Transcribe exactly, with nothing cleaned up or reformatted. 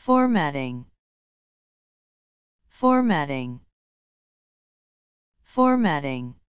Formatting, formatting, formatting.